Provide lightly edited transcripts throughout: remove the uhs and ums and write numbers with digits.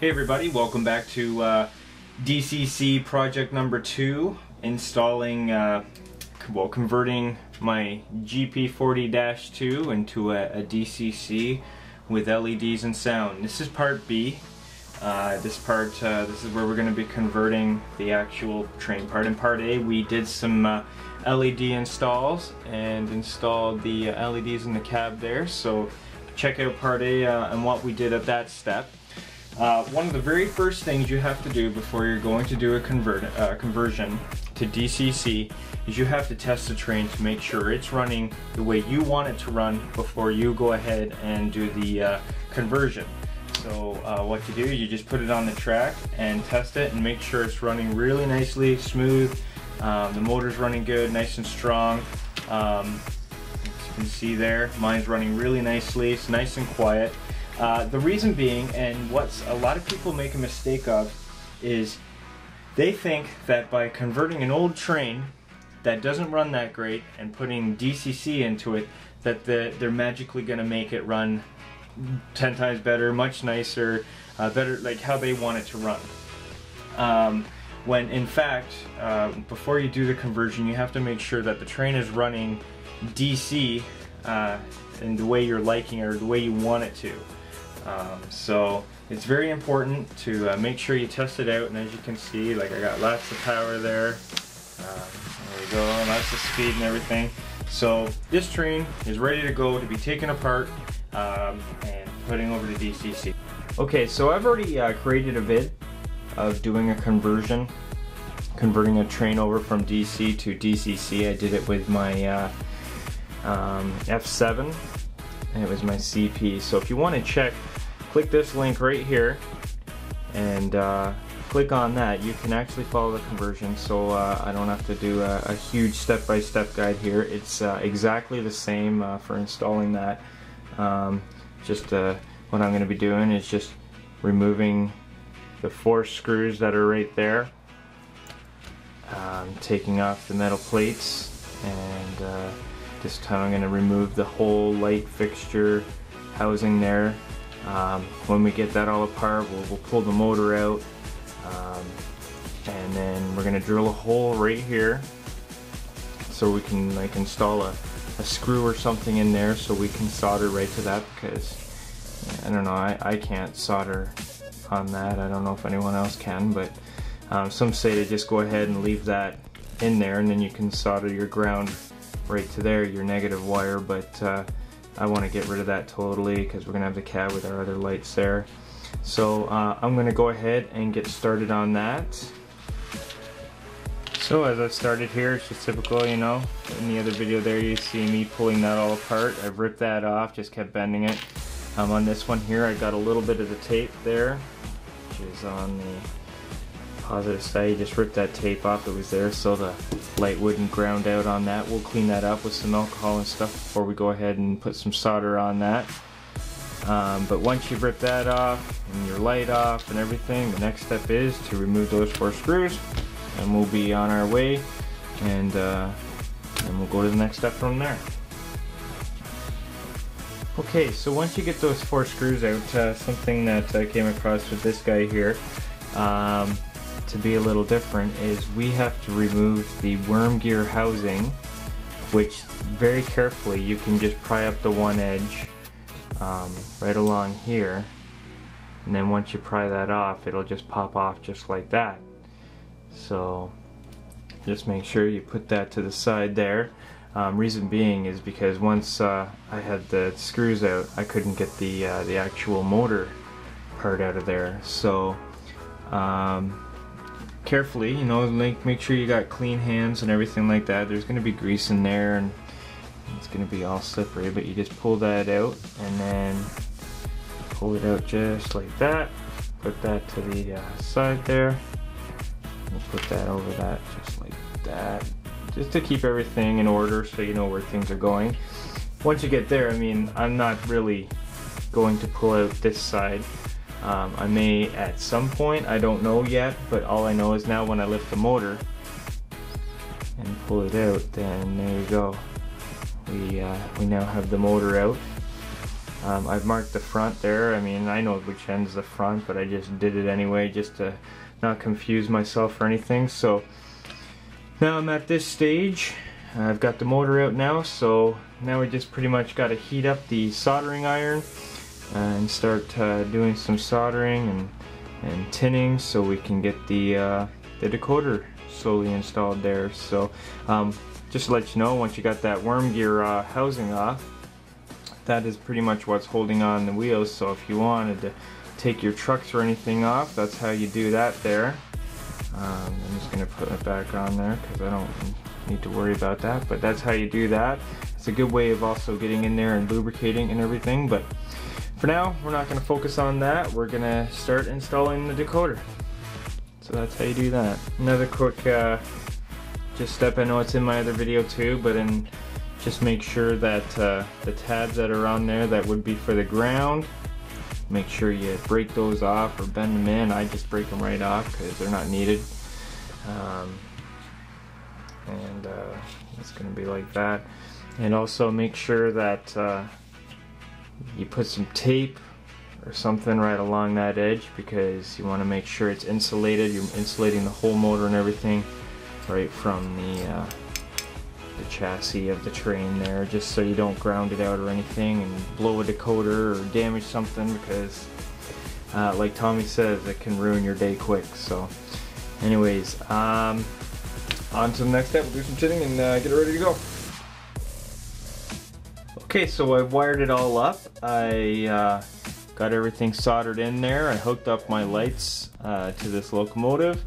Hey everybody, welcome back to DCC project number 2, installing, well, converting my GP40-2 into a DCC with LEDs and sound. This is part B. This is where we're going to be converting the actual train part. In part A, we did some LED installs and installed the LEDs in the cab there. So check out part A and what we did at that step. One of the very first things you have to do before you're going to do a conversion to DCC is you have to test the train to make sure it's running the way you want it to run before you go ahead and do the conversion. So what you do, you just put it on the track and test it and make sure it's running really nicely, smooth, the motor's running good, nice and strong. As you can see there, mine's running really nicely, it's nice and quiet. The reason being, and what a lot of people make a mistake of, is they think that by converting an old train that doesn't run that great and putting DCC into it, that they're magically going to make it run 10 times better, much nicer, better, like how they want it to run. When in fact, before you do the conversion, you have to make sure that the train is running DC in the way you're liking it or the way you want it to. So it's very important to make sure you test it out, and as you can see, like, I got lots of power there, there we go, lots of speed and everything. So this train is ready to go to be taken apart and putting over to DCC. Okay, so I've already created a vid of doing a conversion, converting a train over from DC to DCC. I did it with my F7. And it was my CP. So if you want to check, click this link right here and click on that. You can actually follow the conversion, so I don't have to do a huge step-by-step guide here. It's exactly the same for installing that. What I'm going to be doing is just removing the 4 screws that are right there, taking off the metal plates, and this time I'm going to remove the whole light fixture housing there. When we get that all apart, we'll pull the motor out, and then we're going to drill a hole right here so we can, like, install a screw or something in there so we can solder right to that, because I don't know, I can't solder on that. I don't know if anyone else can, but some say to just go ahead and leave that in there, and then you can solder your ground right to there, your negative wire, but I want to get rid of that totally because we're going to have the cab with our other lights there. So I'm going to go ahead and get started on that. So as I started here, it's just typical, you know, in the other video there you see me pulling that all apart. I've ripped that off, just kept bending it. On this one here I got a little bit of the tape there, which is on the positive side. You just ripped that tape off that was there so the light wouldn't ground out on that. We'll clean that up with some alcohol and stuff before we go ahead and put some solder on that. But once you've ripped that off and your light off and everything, the next step is to remove those 4 screws, and we'll be on our way, and we'll go to the next step from there. Okay, so once you get those 4 screws out, something that I came across with this guy here, to be a little different, is we have to remove the worm gear housing, which very carefully you can just pry up the one edge right along here, and then once you pry that off, it'll just pop off just like that. So just make sure you put that to the side there. Reason being is because once I had the screws out, I couldn't get the actual motor part out of there. So carefully, you know, make sure you got clean hands and everything like that. There's going to be grease in there and it's going to be all slippery, but you just pull that out and then pull it out just like that. Put that to the side there. We'll put that over that just like that, just to keep everything in order so you know where things are going. Once you get there, I mean, I'm not really going to pull out this side. I may at some point, I don't know yet, but all I know is now when I lift the motor and pull it out, then there you go. We now have the motor out. I've marked the front there. I mean, I know which end's the front, but I just did it anyway just to not confuse myself or anything. So now I'm at this stage. I've got the motor out now, so now we just pretty much got to heat up the soldering iron and start doing some soldering and tinning so we can get the decoder slowly installed there. So just to let you know, once you got that worm gear housing off, that is pretty much what's holding on the wheels. So if you wanted to take your trucks or anything off, that's how you do that there. I'm just going to put it back on there because I don't need to worry about that, but that's how you do that. It's a good way of also getting in there and lubricating and everything, but for now we're not going to focus on that. We're going to start installing the decoder. So that's how you do that. Another quick just step, I know it's in my other video too, but just make sure that the tabs that are on there that would be for the ground, make sure you break those off or bend them in. I just break them right off because they're not needed. It's going to be like that. And also make sure that you put some tape or something right along that edge, because you want to make sure it's insulated. You're insulating the whole motor and everything right from the chassis of the train there, just so you don't ground it out or anything and blow a decoder or damage something, because like Tommy says, it can ruin your day quick. So anyways, on to the next step. We'll do some tinning and get it ready to go. Okay, so I've wired it all up. I got everything soldered in there. I hooked up my lights to this locomotive.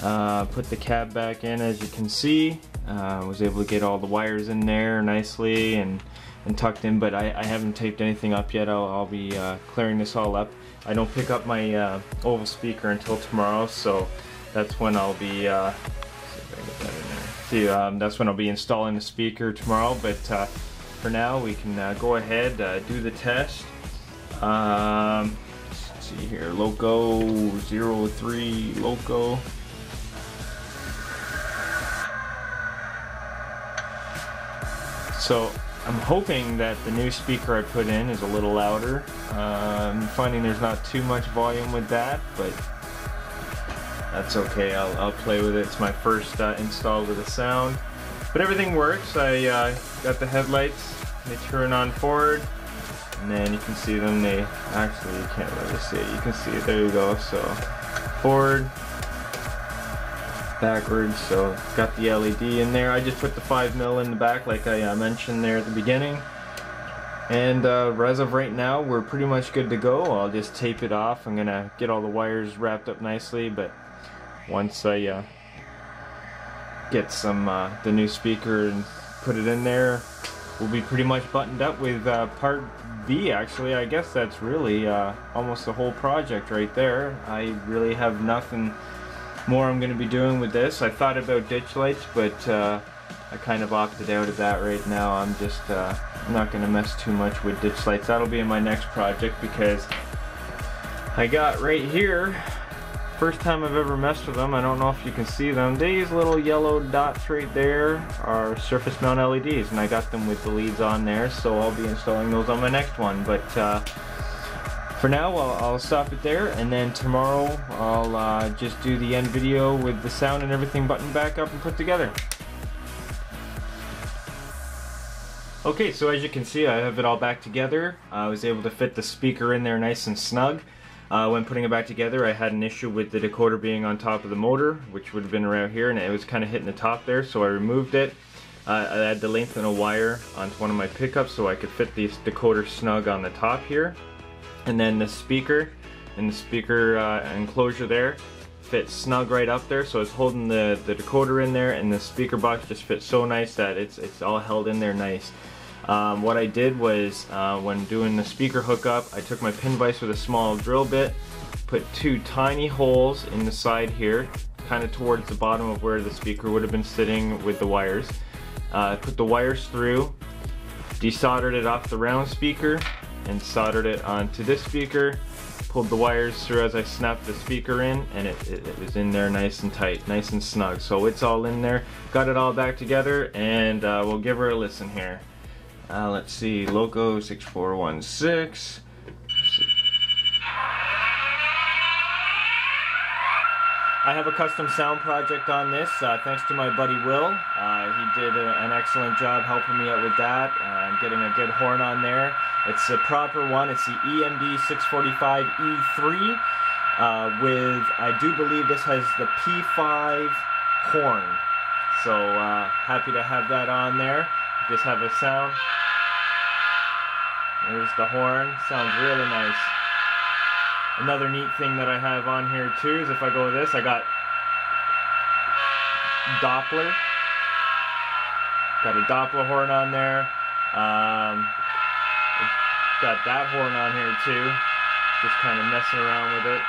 Put the cab back in, as you can see. I was able to get all the wires in there nicely and tucked in, but I haven't taped anything up yet. I'll be clearing this all up. I don't pick up my oval speaker until tomorrow, so that's when I'll be that's when I'll be installing the speaker tomorrow. But for now, we can go ahead, do the test. Let's see here, loco 03, loco. So I'm hoping that the new speaker I put in is a little louder. I'm finding there's not too much volume with that, but that's okay. I'll play with it. It's my first install with a sound, but everything works. I got the headlights. They turn on forward, and then you can see them. They actually, you can't really see it. You can see it. There you go. So forward, backwards. So got the LED in there. I just put the 5mm in the back, like I mentioned there at the beginning. And as of right now, we're pretty much good to go. I'll just tape it off. I'm gonna get all the wires wrapped up nicely, but once I get some the new speaker and put it in there, we'll be pretty much buttoned up with part B. Actually, I guess that's really almost the whole project right there. I really have nothing more I'm going to be doing with this. I thought about ditch lights, but I kind of opted out of that right now. I'm just not going to mess too much with ditch lights. That'll be in my next project, because I got right here, first time I've ever messed with them. I don't know if you can see them. These little yellow dots right there are surface mount LEDs, and I got them with the leads on there, so I'll be installing those on my next one. But for now, I'll stop it there, and then tomorrow I'll just do the end video with the sound and everything buttoned back up and put together. Okay, so as you can see, I have it all back together. I was able to fit the speaker in there nice and snug. When putting it back together, I had an issue with the decoder being on top of the motor, which would have been around here, and it was kind of hitting the top there, so I removed it. I had to lengthen a wire onto one of my pickups so I could fit the decoder snug on the top here. And then the speaker and the speaker enclosure there fits snug right up there, so it's holding the decoder in there, and the speaker box just fits so nice that it's all held in there nice. What I did was, when doing the speaker hookup, I took my pin vise with a small drill bit, put two tiny holes in the side here, kind of towards the bottom of where the speaker would have been sitting with the wires. Put the wires through, desoldered it off the round speaker, and soldered it onto this speaker. Pulled the wires through as I snapped the speaker in, and it was in there nice and tight, nice and snug. So it's all in there. Got it all back together, and we'll give her a listen here. Let's see, Loco 6416. I have a custom sound project on this, thanks to my buddy Will. He did an excellent job helping me out with that. I'm getting a good horn on there. It's a proper one. It's the EMD 645E3 with, I do believe this has the P5 horn. So happy to have that on there. Just have a sound. There's the horn. Sounds really nice. Another neat thing that I have on here too is if I go with this, I got Doppler. Got a Doppler horn on there. Got that horn on here too. Just kind of messing around with it.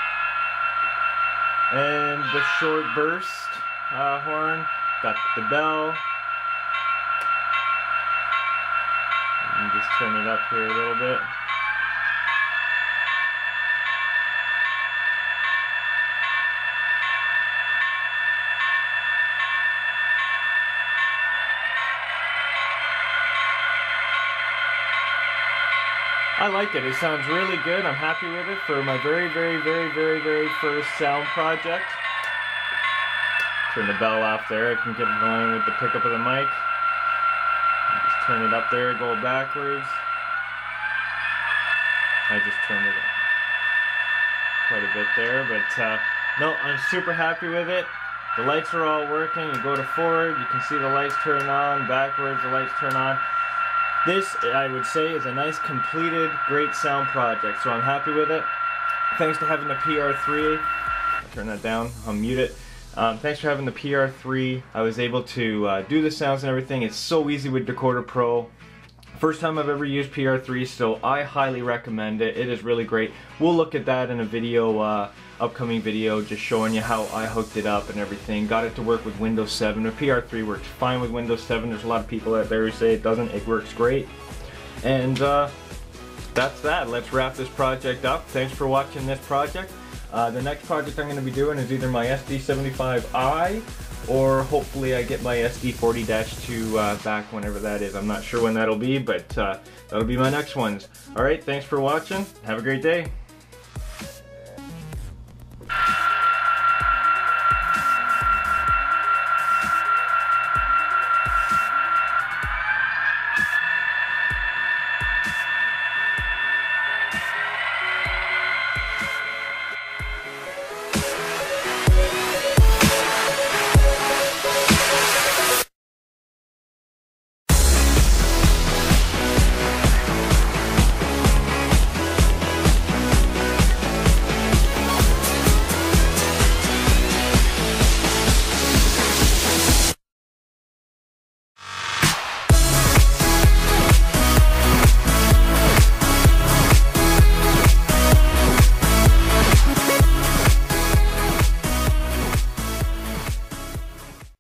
And the short burst horn. Got the bell. And just turn it up here a little bit. I like it. It sounds really good. I'm happy with it for my very, very first sound project. Turn the bell off there. I can get going with the pickup of the mic. Just turn it up there, go backwards. I just turned it up quite a bit there, but no, I'm super happy with it. The lights are all working. You go to forward, you can see the lights turn on, backwards, the lights turn on. This, I would say, is a nice, completed, great sound project, so I'm happy with it. Thanks to having the PR3, I'll turn that down, I'll mute it. Thanks for having the PR3, I was able to do the sounds and everything. It's so easy with Decoder Pro. First time I've ever used PR3, so I highly recommend it. It is really great. We'll look at that in a video, upcoming video, just showing you how I hooked it up and everything. Got it to work with Windows 7. The PR3 works fine with Windows 7. There's a lot of people out there who say it doesn't. It works great. And that's that. Let's wrap this project up. Thanks for watching this project. The next project I'm going to be doing is either my SD75i or hopefully I get my SD40-2 back whenever that is. I'm not sure when that'll be, but that'll be my next ones. Alright, thanks for watching. Have a great day.